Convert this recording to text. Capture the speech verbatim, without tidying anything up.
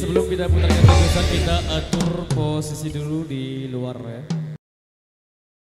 sebelum kita putarkan terusan, kita atur posisi dulu di luar ya.